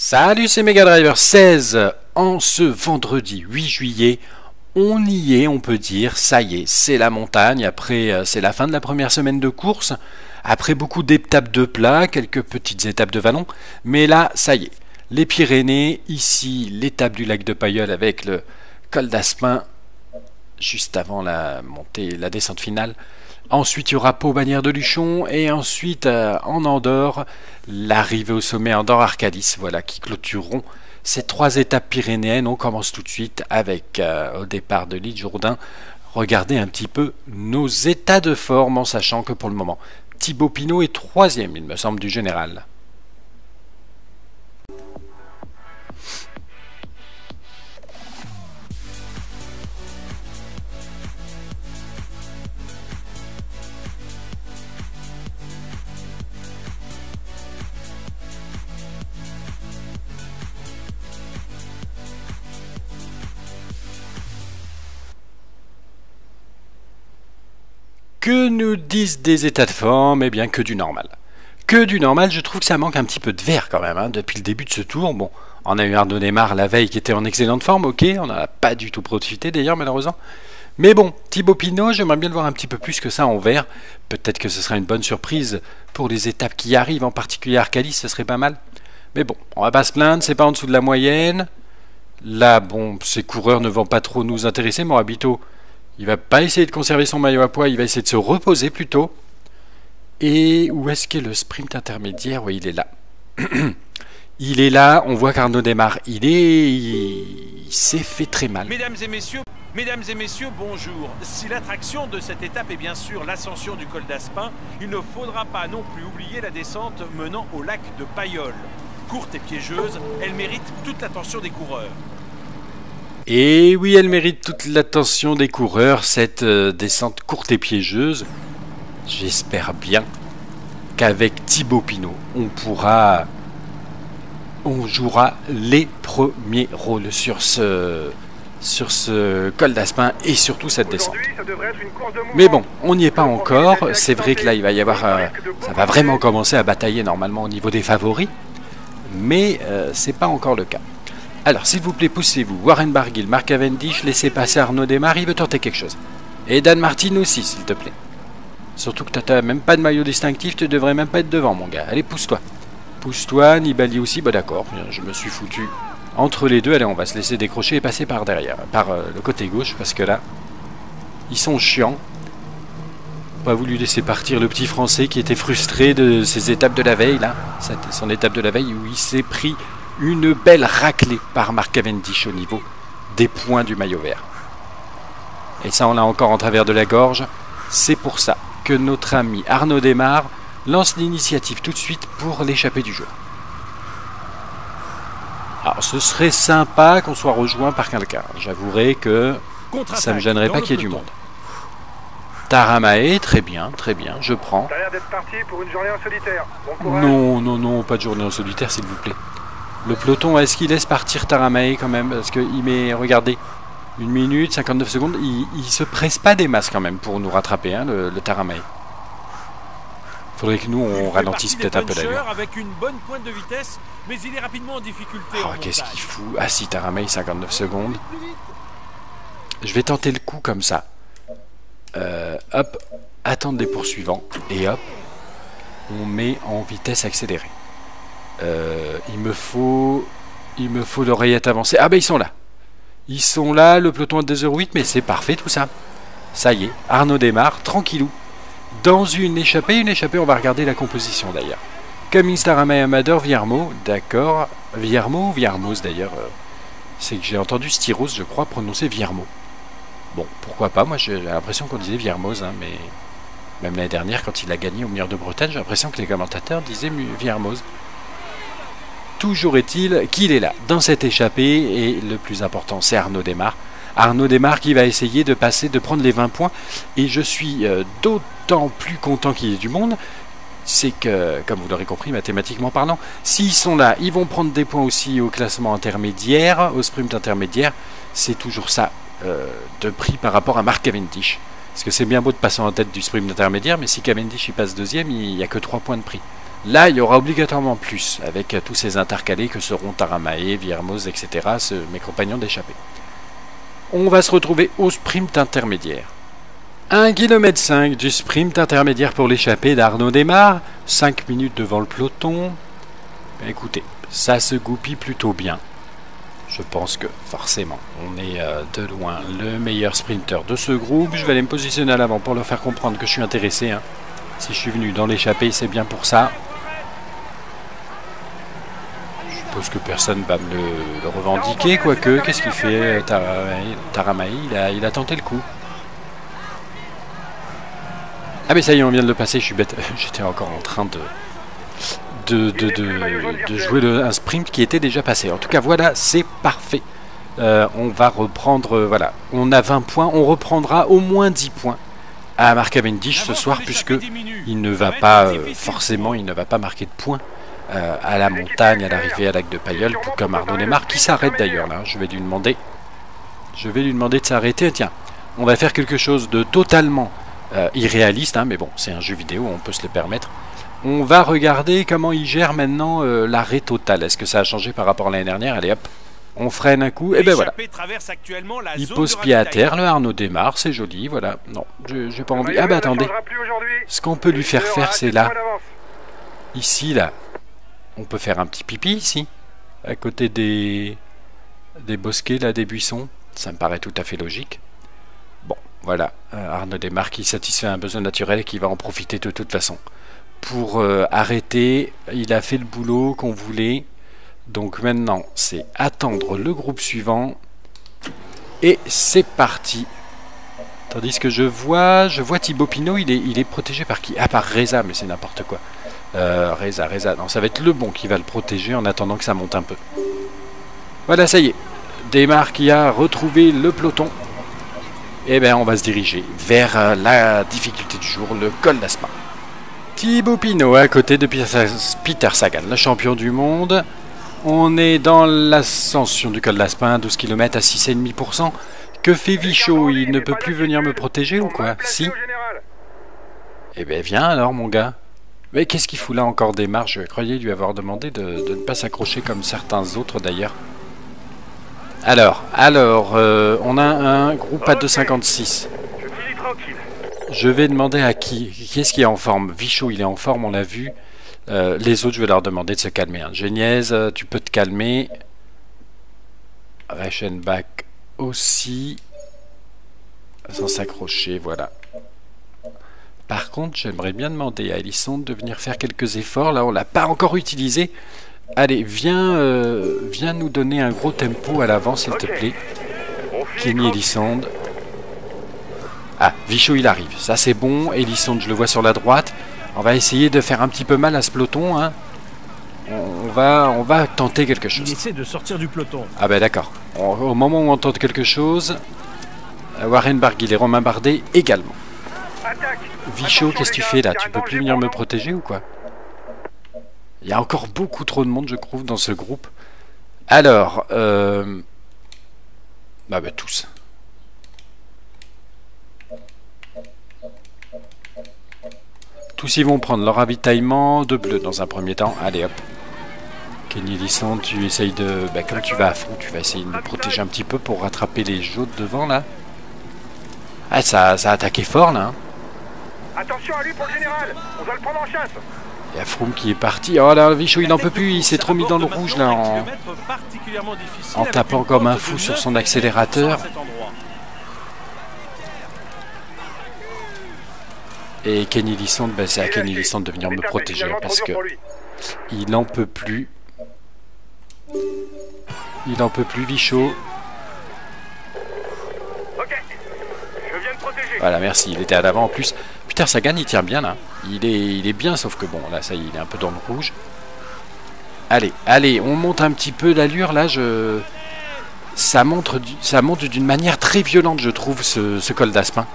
Salut, c'est Mega Driver 16. En ce vendredi 8 juillet, on y est, on peut dire, ça y est, c'est la montagne. Après, c'est la fin de la première semaine de course. Après beaucoup d'étapes de plat, quelques petites étapes de vallon. Mais là, ça y est, les Pyrénées, ici l'étape du lac de Payolle avec le col d'Aspin, juste avant la montée, la descente finale. Ensuite, il y aura Pau-Bannière-de-Luchon et ensuite, en Andorre, l'arrivée au sommet Andorre-Arcalís, voilà, qui clôtureront ces trois étapes pyrénéennes. On commence tout de suite avec, au départ de l'Isle-Jourdain, regarder un petit peu nos états de forme, en sachant que pour le moment, Thibaut Pinot est troisième, il me semble, du général. Que nous disent des états de forme? Eh bien, que du normal. Que du normal, je trouve que ça manque un petit peu de verre quand même, hein, depuis le début de ce tour. Bon, on a eu Arnaud Démare la veille qui était en excellente forme, ok, on n'en a pas du tout profité d'ailleurs, malheureusement. Mais bon, Thibaut Pinot, j'aimerais bien le voir un petit peu plus que ça en verre. Peut-être que ce sera une bonne surprise pour les étapes qui arrivent, en particulier Arcalis, ce serait pas mal. Mais bon, on va pas se plaindre, c'est pas en dessous de la moyenne. Là, bon, ces coureurs ne vont pas trop nous intéresser, Morabito. Il va pas essayer de conserver son maillot à poids, il va essayer de se reposer plutôt. Et où est-ce qu'est le sprint intermédiaire? Oui, il est là. Il est là, on voit qu'Arnaud Démare, il s'est fait très mal. Mesdames et messieurs, bonjour. Si l'attraction de cette étape est bien sûr l'ascension du col d'Aspin, il ne faudra pas non plus oublier la descente menant au lac de Payolle. Courte et piégeuse, elle mérite toute l'attention des coureurs. Et oui, elle mérite toute l'attention des coureurs, cette descente courte et piégeuse. J'espère bien qu'avec Thibaut Pinot, on jouera les premiers rôles sur ce col d'Aspin et surtout cette descente. Mais bon, on n'y est pas encore. C'est vrai que là, il va y avoir, ça va vraiment commencer à batailler normalement au niveau des favoris, mais c'est pas encore le cas. Alors, s'il vous plaît, poussez-vous. Warren Barguil, Mark Cavendish, laissez passer Arnaud Démare, il veut tenter quelque chose. Et Dan Martin aussi, s'il te plaît. Surtout que t'as même pas de maillot distinctif, tu devrais même pas être devant, mon gars. Allez, pousse-toi. Pousse-toi, Nibali aussi, bah d'accord, je me suis foutu. Entre les deux, allez, on va se laisser décrocher et passer par derrière, par le côté gauche, parce que là, ils sont chiants. Pas voulu laisser partir le petit Français qui était frustré de ses étapes de la veille, là. C'était son étape de la veille où il s'est pris une belle raclée par Mark Cavendish au niveau des points du maillot vert. Et ça, on l'a encore en travers de la gorge. C'est pour ça que notre ami Arnaud Démare lance l'initiative tout de suite pour l'échappée du jour. Alors, ce serait sympa qu'on soit rejoint par quelqu'un. J'avouerai que ça ne me gênerait pas qu'il y ait du monde. Taaramäe, très bien, je prends. T'as l'air d'être parti pour une journée en solitaire. Bon courage. Non, non, non, pas de journée en solitaire, s'il vous plaît. Le peloton, est-ce qu'il laisse partir Taaramäe quand même? Parce qu'il met, regardez, 1 minute, 59 secondes, il se presse pas des masses quand même pour nous rattraper, hein, le Taaramäe. Faudrait que nous, on ralentisse peut-être un peu l'allure. Oh, qu'est-ce qu'il fout? Ah si, Taaramäe, 59 secondes. Je vais tenter le coup comme ça. Hop, attendre les poursuivants, et hop, on met en vitesse accélérée. Il me faut l'oreillette avancée. Ah ben ils sont là, le peloton à 2h08, mais c'est parfait tout ça. Ça y est, Arnaud Démare, tranquillou, dans une échappée, on va regarder la composition d'ailleurs. Cummings, Taaramäe, Amador, Viermoz, d'accord, Viermoz d'ailleurs, c'est que j'ai entendu Styros, je crois, prononcer Viermoz. Bon, pourquoi pas, moi j'ai l'impression qu'on disait Viermoz, hein, mais même l'année dernière quand il a gagné au Mur de Bretagne, j'ai l'impression que les commentateurs disaient Viermoz. Toujours est-il qu'il est là, dans cette échappée, et le plus important, c'est Arnaud Démare. Arnaud Démare qui va essayer de passer, de prendre les 20 points, et je suis d'autant plus content qu'il y ait du monde, c'est que, comme vous l'aurez compris, mathématiquement parlant, s'ils sont là, ils vont prendre des points aussi au classement intermédiaire, au sprint intermédiaire, c'est toujours ça de prix par rapport à Mark Cavendish. Parce que c'est bien beau de passer en tête du sprint intermédiaire, mais si Cavendish il passe deuxième, il n'y a que 3 points de prix. Là, il y aura obligatoirement plus, avec tous ces intercalés que seront Taaramäe, Viermoz, etc., mes compagnons d'échappée. On va se retrouver au sprint intermédiaire. 1,5 km du sprint intermédiaire pour l'échappée d'Arnaud Démare, 5 minutes devant le peloton. Écoutez, ça se goupille plutôt bien. Je pense que forcément, on est de loin le meilleur sprinter de ce groupe. Je vais aller me positionner à l'avant pour leur faire comprendre que je suis intéressé. Hein. Si je suis venu dans l'échappée, c'est bien pour ça. Je suppose que personne ne va me le revendiquer, quoique. Qu'est-ce qu'il fait Taaramäe, il a tenté le coup. Ah mais ça y est, on vient de le passer, je suis bête. J'étais encore en train de jouer un sprint qui était déjà passé. En tout cas, voilà, c'est parfait. On va reprendre, voilà. On a 20 points, on reprendra au moins 10 points à Mark Cavendish ce soir, puisque il ne va pas, forcément, il ne va pas marquer de points à la montagne, à l'arrivée à Lac de Payolle, tout comme Arnaud Démare, qui s'arrête d'ailleurs, là. Je vais lui demander, de s'arrêter. Tiens, on va faire quelque chose de totalement... irréaliste, hein, mais bon, c'est un jeu vidéo, on peut se le permettre. On va regarder comment il gère maintenant l'arrêt total. Est-ce que ça a changé par rapport à l'année dernière? Allez hop, on freine un coup, et ben voilà. Il pose pied à terre, le Arnaud Démare, c'est joli, voilà. Non, j'ai pas envie. Ah bah attendez, ce qu'on peut lui faire faire, c'est là. Ici, là. On peut faire un petit pipi, ici. À côté des bosquets, là, des buissons. Ça me paraît tout à fait logique. Voilà, Arnaud Démare qui satisfait un besoin naturel et qui va en profiter de toute façon. Pour arrêter, il a fait le boulot qu'on voulait. Donc maintenant, c'est attendre le groupe suivant. Et c'est parti. Tandis que je vois Thibaut Pinot, il est protégé par qui? Ah, par Reza, mais c'est n'importe quoi. Reza, non, ça va être le bon qui va le protéger en attendant que ça monte un peu. Voilà, ça y est. Démare qui a retrouvé le peloton. Eh bien, on va se diriger vers la difficulté du jour, le col d'Aspin. Thibaut Pinot à côté de Peter Sagan, le champion du monde. On est dans l'ascension du col d'Aspin, 12 km à 6,5%. Que fait Vichot? Il ne peut plus venir me protéger ou quoi? Si. Eh bien, viens alors, mon gars. Mais qu'est-ce qu'il fout là encore Démare? Je croyais lui avoir demandé de ne pas s'accrocher comme certains autres d'ailleurs. Alors, on a un groupe à 2,56. Je vais demander à qui est-ce qui est en forme. Vichot, il est en forme, on l'a vu. Les autres, je vais leur demander de se calmer. Hein. Geniez, tu peux te calmer. Reichenbach aussi. Sans s'accrocher, voilà. Par contre, j'aimerais bien demander à Elissonde de venir faire quelques efforts. Là, on ne l'a pas encore utilisé. Allez, viens nous donner un gros tempo à l'avant, s'il te plaît. Kenny Elissonde. Ah, Vichot, il arrive. Ça, c'est bon. Elissonde, je le vois sur la droite. On va essayer de faire un petit peu mal à ce peloton. Hein. On va tenter quelque chose. Il essaie de sortir du peloton. Ah ben d'accord. Au moment où on tente quelque chose, Warren Barguil et Romain Bardet également. Vichot, qu'est-ce que tu fais là? Tu peux plus venir me protéger ou quoi? Il y a encore beaucoup trop de monde, je trouve, dans ce groupe. Alors, bah tous. Tous, ils vont prendre leur avitaillement de bleu dans un premier temps. Allez, hop. Kenny Elissonde, tu essayes de... Bah, comme tu vas à fond, tu vas essayer de me protéger un petit peu pour rattraper les jaunes devant, là. Ah, ça a attaqué fort, là. Attention à lui pour le général. On doit le prendre en chasse. Il y a Froome qui est parti. Oh là, Vichot, il n'en peut plus. Il s'est trop mis dans le rouge là en tapant comme un fou sur son accélérateur. Et Kenny Elissonde, ben, c'est à Kenny Elissonde de venir me protéger parce que il n'en peut plus. Il n'en peut plus, Vichot. Voilà, merci. Il était à l'avant en plus. Peter Sagan, il tient bien là. Il est bien, sauf que bon, là, ça y est, il est un peu dans le rouge. Allez, on monte un petit peu l'allure là. Ça monte d'une manière très violente, je trouve, ce col d'Aspin.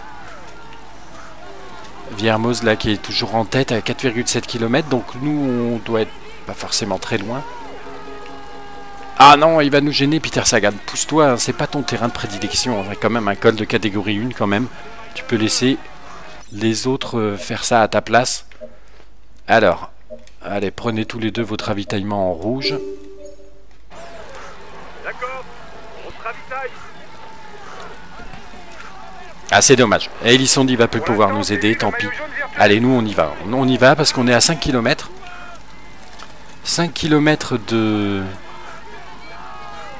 Viermoz là qui est toujours en tête à 4,7 km. Donc nous, on doit être pas forcément très loin. Ah non, il va nous gêner, Peter Sagan. Pousse-toi, hein, c'est pas ton terrain de prédilection. On a quand même un col de catégorie 1 quand même. Tu peux laisser les autres faire ça à ta place. Alors, Allez, prenez tous les deux votre ravitaillement en rouge. D'accord, on se ravitaille. Ah, c'est dommage. Elissonde va plus pouvoir nous aider, tant pis. Allez, nous on y va. On y va parce qu'on est à 5 km. 5 km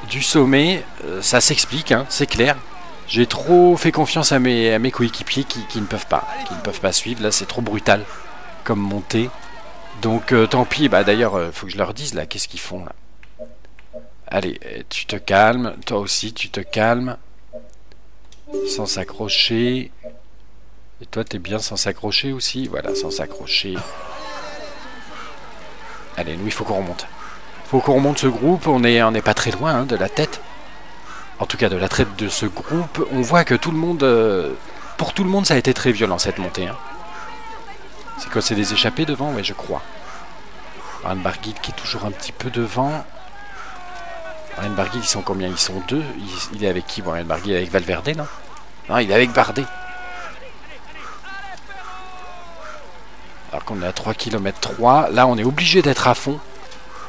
du sommet, ça s'explique, hein, c'est clair. J'ai trop fait confiance à mes coéquipiers qui ne peuvent pas suivre. Là, c'est trop brutal comme montée. Donc, tant pis. Bah, d'ailleurs, faut que je leur dise, là, qu'est-ce qu'ils font, là. Allez, tu te calmes. Toi aussi, tu te calmes. Sans s'accrocher. Et toi, t'es bien sans s'accrocher aussi. Voilà, sans s'accrocher. Allez, nous, il faut qu'on remonte. Il faut qu'on remonte ce groupe. On n'est pas très loin, hein, de la tête. En tout cas, de la traite de ce groupe, on voit que tout le monde... pour tout le monde, ça a été très violent, cette montée. Hein. C'est quoi, c'est des échappés devant? Ouais, je crois. Warren Barguil qui est toujours un petit peu devant. Warren Barguil, ils sont combien? Ils sont deux. Il est avec qui? Warren Barguil, avec Valverde, non? Non, il est avec Bardet. Alors qu'on est à 3 km 3. Là, on est obligé d'être à fond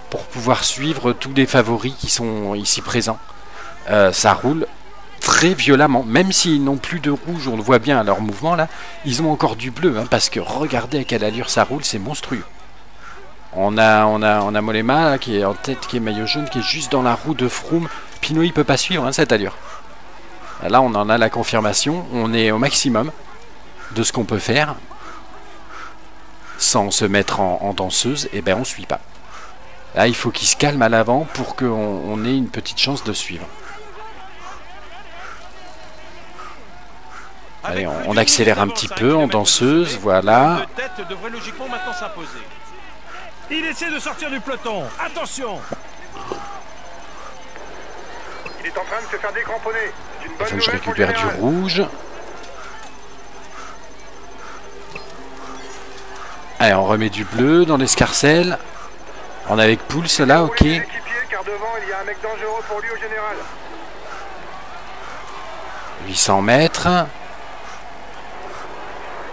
pour pouvoir suivre tous les favoris qui sont ici présents. Ça roule très violemment, même s'ils n'ont plus de rouge, on le voit bien à leur mouvement là, ils ont encore du bleu, hein, parce que regardez à quelle allure ça roule, c'est monstrueux. On a Mollema là, qui est en tête, qui est maillot jaune, qui est juste dans la roue de Froome. Pinot il peut pas suivre, hein, cette allure. Là on en a la confirmation, on est au maximum de ce qu'on peut faire sans se mettre en danseuse, et ben on suit pas. Là il faut qu'il se calme à l'avant pour qu'on ait une petite chance de suivre. Allez, on accélère un petit peu en danseuse, voilà. Il essaie de sortir du peloton. Attention. Il est en train de se faire décramponner. Il faut que je récupère du rouge. Allez, on remet du bleu dans l'escarcelle. On a avec Poels là, ok. Car devant, il y a un mec dangereux pour lui au général. 800 mètres.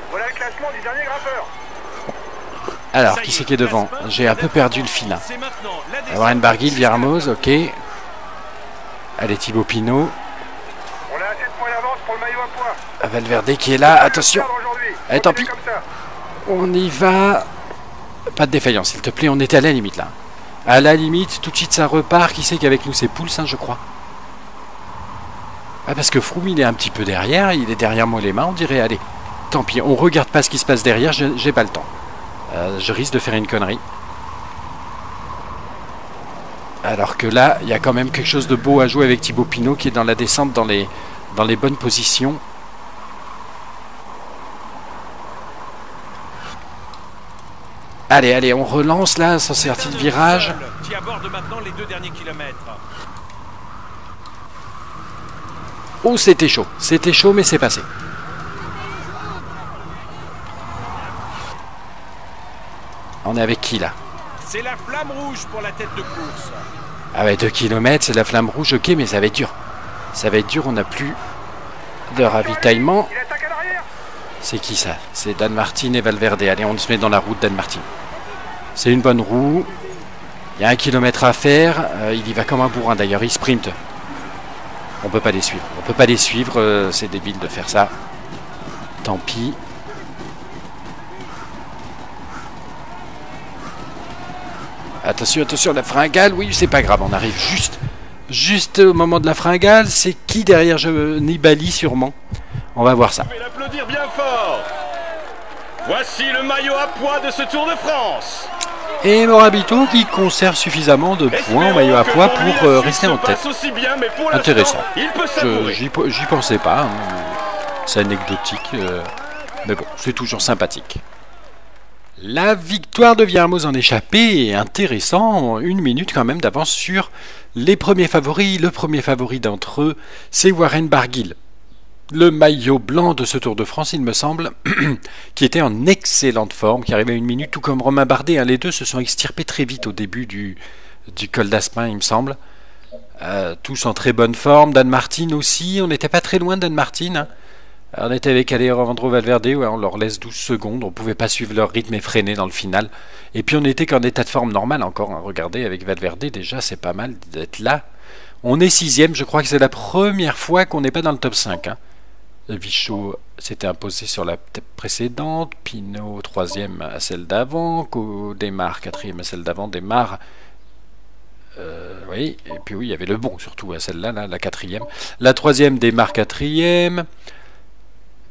Voilà le classement du dernier grimpeur. Alors, qui c'est qui est devant? J'ai un peu perdu le fil. Warren Barguil, Viermoz, ok. Allez, Thibaut Pinot. On a 7 points d'avance pour le maillot à poids. Valverde qui est là, attention. Allez, tant pis. On y va. Pas de défaillance, s'il te plaît, on était à la limite là. À la limite, tout de suite ça repart. Qui c'est qu'avec nous? C'est Poels, hein, je crois. Ah, parce que Froome il est un petit peu derrière, il est derrière Mollema, on dirait. Allez, tant pis, on regarde pas ce qui se passe derrière, j'ai pas le temps. Je risque de faire une connerie. Alors que là, il y a quand même quelque chose de beau à jouer avec Thibaut Pinot qui est dans la descente, dans les bonnes positions. Allez, allez, on relance là, sans sortir de virage. Qui aborde maintenant les deux derniers kilomètres. Oh, c'était chaud, mais c'est passé. On est avec qui là? C'est la flamme rouge pour la tête de course. Ah ouais, 2 km, c'est la flamme rouge, ok, mais ça va être dur. Ça va être dur, on n'a plus de ravitaillement. C'est qui ça? C'est Dan Martin et Valverde. Allez, on se met dans la route de Dan Martin. C'est une bonne roue. Il y a 1 kilomètre à faire. Il y va comme un bourrin d'ailleurs. Il sprint. On peut pas les suivre. On peut pas les suivre. C'est débile de faire ça. Tant pis. Attention, attention, la fringale. Oui, c'est pas grave. On arrive juste au moment de la fringale. C'est qui derrière? Nibali sûrement. On va voir ça. Vous pouvez l'applaudir bien fort. Voici le maillot à poids de ce Tour de France. Et Morabito qui conserve suffisamment de points au maillot à poids pour rester en tête. Bien, intéressant. J'y pensais pas. Hein. C'est anecdotique. Mais bon, c'est toujours sympathique. La victoire de Viermoz en échappée est intéressant, 1 minute quand même d'avance sur les premiers favoris. Le premier favori d'entre eux, c'est Warren Barguil. Le maillot blanc de ce Tour de France, il me semble, qui était en excellente forme, qui arrivait à 1 minute, tout comme Romain Bardet. Hein, les deux se sont extirpés très vite au début du col d'Aspin, il me semble. Tous en très bonne forme. Dan Martin aussi, on n'était pas très loin de Dan Martin. Hein. On était avec Alejandro Valverde, ouais, on leur laisse 12 secondes, on ne pouvait pas suivre leur rythme effréné dans le final. Et puis on n'était qu'en état de forme normal encore, hein. Regardez, avec Valverde, déjà c'est pas mal d'être là. On est 6ème, je crois que c'est la première fois qu'on n'est pas dans le top 5. Hein. Vichot s'était imposé sur la précédente, Pinot 3ème à celle d'avant, Démare 4ème à celle d'avant, Démare... oui, et puis oui, il y avait le bon surtout à celle-là, là, la 4ème. La 3ème, Démare 4ème...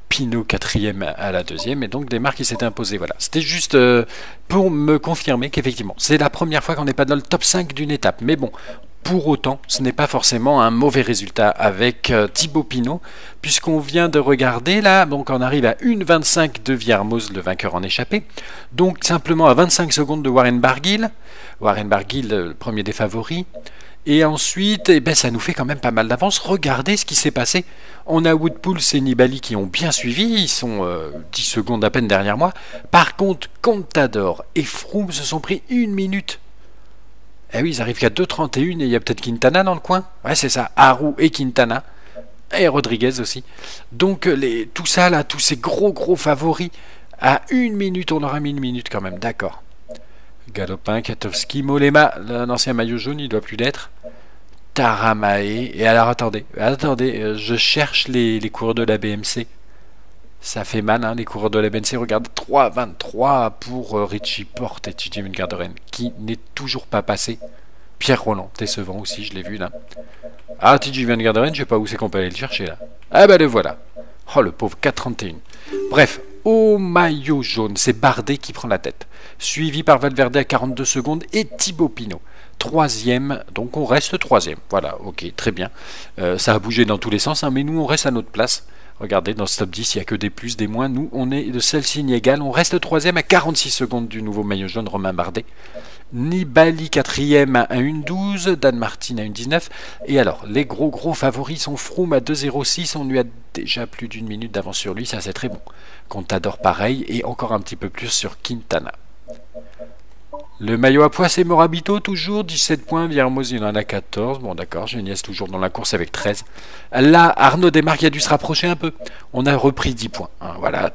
Pinot 4ème à la 2ème, et donc Démare qui s'était imposé. Voilà, c'était juste pour me confirmer qu'effectivement, c'est la première fois qu'on n'est pas dans le top 5 d'une étape. Mais bon, pour autant, ce n'est pas forcément un mauvais résultat avec Thibaut Pinot, puisqu'on vient de regarder là, donc on arrive à 1,25 de Viermoz, le vainqueur en échappé, donc simplement à 25 secondes de Warren Barguil. Warren Barguil, le premier des favoris. Et ensuite, eh ben, ça nous fait quand même pas mal d'avance. Regardez ce qui s'est passé. On a Poels et Nibali qui ont bien suivi. Ils sont 10 secondes à peine derrière moi. Par contre, Contador et Froome se sont pris une minute. Eh oui, ils arrivent qu'à 2,31 et il y a peut-être Quintana dans le coin. Ouais, c'est ça. Haru et Quintana. Et Rodriguez aussi. Donc, tout ça, là, tous ces gros favoris, à une minute, on leur a mis une minute quand même. D'accord. Galopin, Katowski, Mollema, l'ancien maillot jaune, il doit plus l'être. Taaramäe. Et alors attendez, je cherche les coureurs de la BMC. Ça fait mal, hein, les coureurs de la BMC. Regardez, 3,23 pour Richie Porte et Tejay van Garderen, qui n'est toujours pas passé. Pierre Rolland, décevant aussi, je l'ai vu là. Ah, Tejay van Garderen, je sais pas où c'est qu'on peut aller le chercher là. Ah bah le voilà. Oh le pauvre, 4,31. Bref. Au maillot jaune, c'est Bardet qui prend la tête, suivi par Valverde à 42 secondes et Thibaut Pinot. 3ème, donc on reste 3ème. Voilà, ok, très bien. Ça a bougé dans tous les sens, hein, mais nous on reste à notre place. Regardez, dans ce top 10, il n'y a que des plus, des moins. Nous, on est de seul signe égal. On reste 3ème à 46 secondes du nouveau maillot jaune, Romain Bardet. Nibali 4ème à 1,12, Dan Martin à 1,19. Et alors, les gros favoris sont Froome à 2,06. On lui a déjà plus d'une minute d'avance sur lui, ça c'est très bon. Contador pareil, et encore un petit peu plus sur Quintana. Le maillot à pois, c'est Morabito, toujours 17 points. Viermoz, il en a 14. Bon, d'accord, Geniez toujours dans la course avec 13. Là, Arnaud Démare a dû se rapprocher un peu. On a repris 10 points, hein, voilà,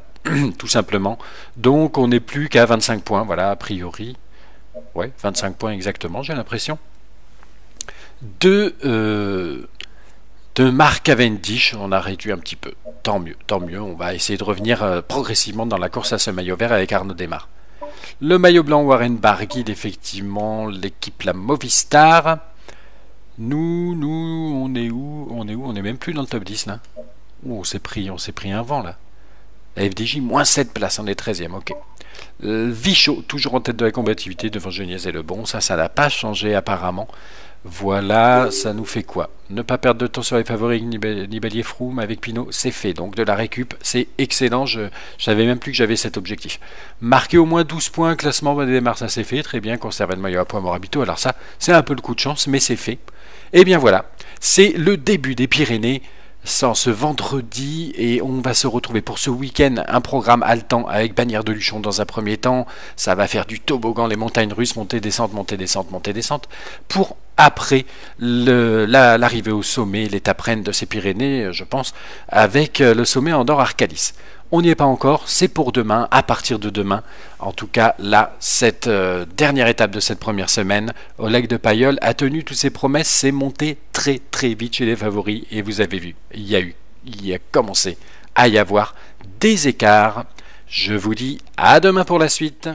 tout simplement. Donc, on n'est plus qu'à 25 points, voilà, a priori. Ouais, 25 points exactement, j'ai l'impression. De Mark Cavendish, on a réduit un petit peu. Tant mieux. On va essayer de revenir progressivement dans la course à ce maillot vert avec Arnaud Démare. Le maillot blanc Warren Barguil, effectivement, l'équipe la Movistar. Nous, on est où? On est même plus dans le top 10, là. Oh, on s'est pris un vent, là. La FDJ, moins 7 places, on est 13e, ok. Vichot, toujours en tête de la combativité devant Geniez et Lebon. Ça n'a pas changé, apparemment. Voilà, ça nous fait quoi? Ne pas perdre de temps sur les favoris Nibali et Froome avec Pinot, c'est fait. Donc de la récup, c'est excellent. Je ne savais même plus que j'avais cet objectif. Marquer au moins 12 points, classement, Démare, ça c'est fait. Très bien, conserver le maillot à pois Morabito. Alors ça, c'est un peu le coup de chance, mais c'est fait. Et bien voilà, c'est le début des Pyrénées. Sans ce vendredi, et on va se retrouver pour ce week-end, un programme haletant avec Bannière-de-Luchon dans un premier temps. Ça va faire du toboggan, les montagnes russes, montée-descente, pour après l'arrivée au sommet, l'étape reine de ces Pyrénées, je pense, avec le sommet Andorre-Arcalís. On n'y est pas encore, c'est pour demain, à partir de demain. En tout cas, là, cette dernière étape de cette première semaine, au Lac de Payolle, a tenu toutes ses promesses, c'est monté très vite chez les favoris. Et vous avez vu, il y a commencé à y avoir des écarts. Je vous dis à demain pour la suite.